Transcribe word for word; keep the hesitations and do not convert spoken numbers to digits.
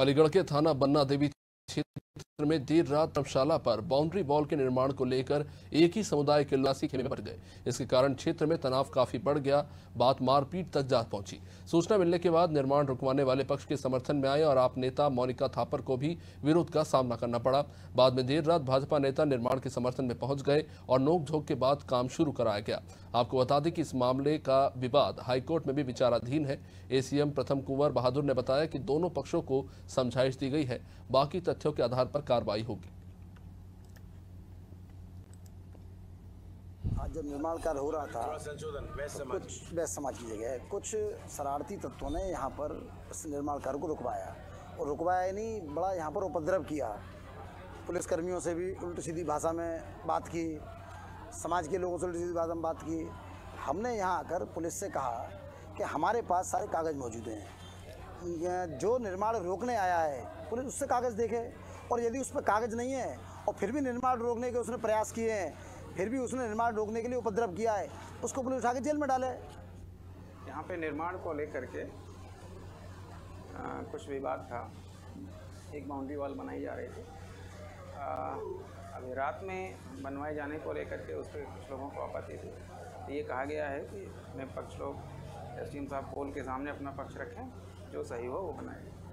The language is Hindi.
अलीगढ़ के थाना बन्ना देवी क्षेत्र में देर रात धर्मशाला पर बाउंड्री वॉल के निर्माण को लेकर एक ही समुदाय के निवासी खेमे में पड़ गए। इसके कारण क्षेत्र में तनाव काफी बढ़ गया। बात मारपीट तक जा पहुंची। सूचना मिलने के बाद निर्माण रुकवाने वाले पक्ष के समर्थन में आए और आप नेता मोनिका थापर को भी विरोध का सामना करना पड़ा। बाद में देर रात भाजपा नेता निर्माण के समर्थन में पहुंच गए और नोकझोंक के बाद काम शुरू कराया गया। आपको बता दें कि इस मामले का विवाद हाईकोर्ट में भी विचाराधीन है। ए सी एम प्रथम कुंवर बहादुर ने बताया कि दोनों पक्षों को समझाइश दी गई है, बाकी तथ्यों के आधार पर कार्रवाई होगी। आज जब निर्माण कार्य हो रहा था तो कुछ वैश्य समाज की जगह कुछ शरारती तत्वों ने यहाँ पर इस निर्माण कार्य को रुकवाया और रुकवाया नहीं, बड़ा यहाँ पर उपद्रव किया। पुलिसकर्मियों से भी उल्टी सीधी भाषा में बात की, समाज के लोगों से उल्टी सीधी भाषा में बात की। हमने यहाँ आकर पुलिस से कहा कि हमारे पास सारे कागज़ मौजूद हैं, जो निर्माण रोकने आया है पुलिस उससे कागज़ देखे, और यदि उस पर कागज़ नहीं है और फिर भी निर्माण रोकने के उसने प्रयास किए हैं, फिर भी उसने निर्माण रोकने के लिए उपद्रव किया है, उसको पुलिस उठा के जेल में डाले। यहाँ पे निर्माण को लेकर के कुछ विवाद था। एक बाउंड्री वॉल बनाई जा रही थी, अभी रात में बनवाए जाने को लेकर के उस पर कुछ लोगों को आपत्ति थी। तो ये कहा गया है कि मैं पक्ष लोग एस डी एम साहब पोल के सामने अपना पक्ष रखें, जो सही हो वो बनाएगा।